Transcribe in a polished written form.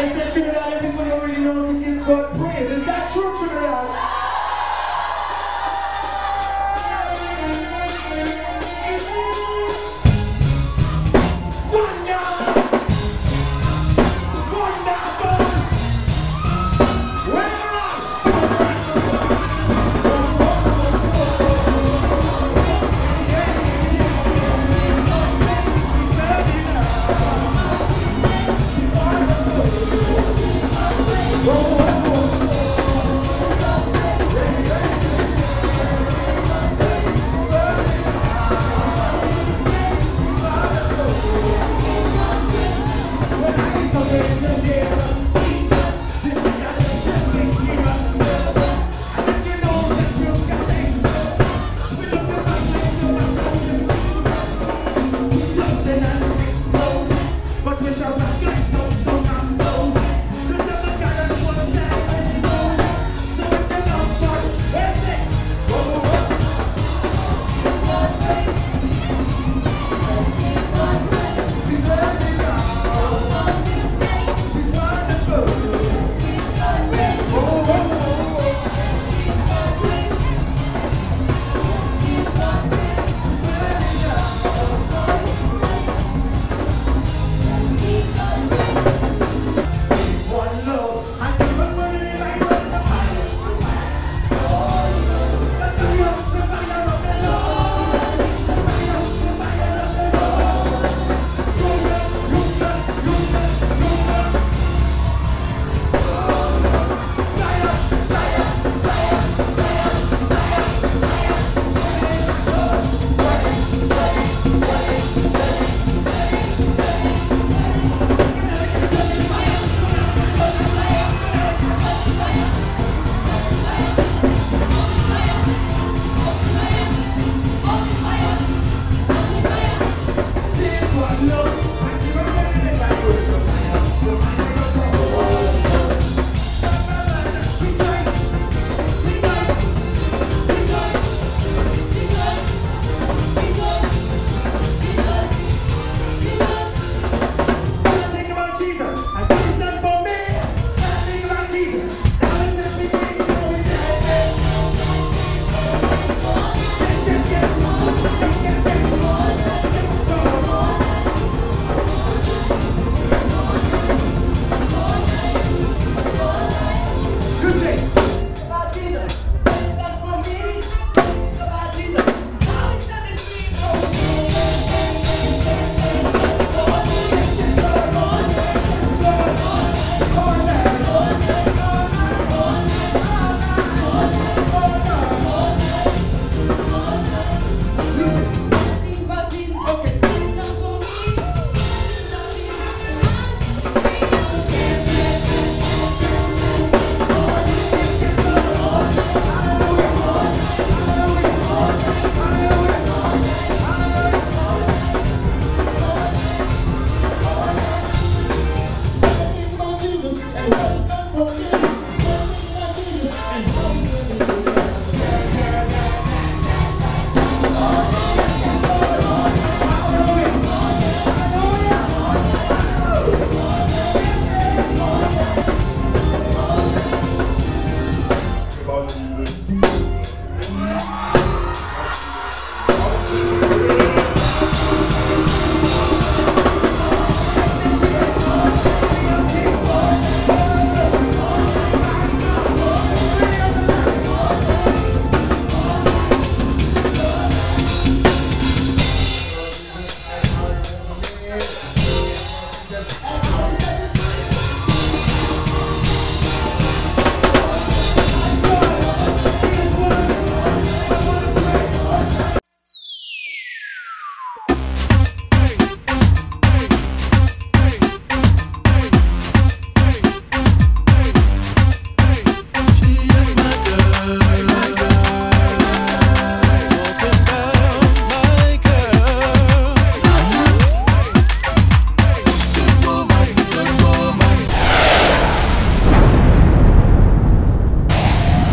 It's the Trinidadian people who already know to give God praise. Is that true, Trinidad?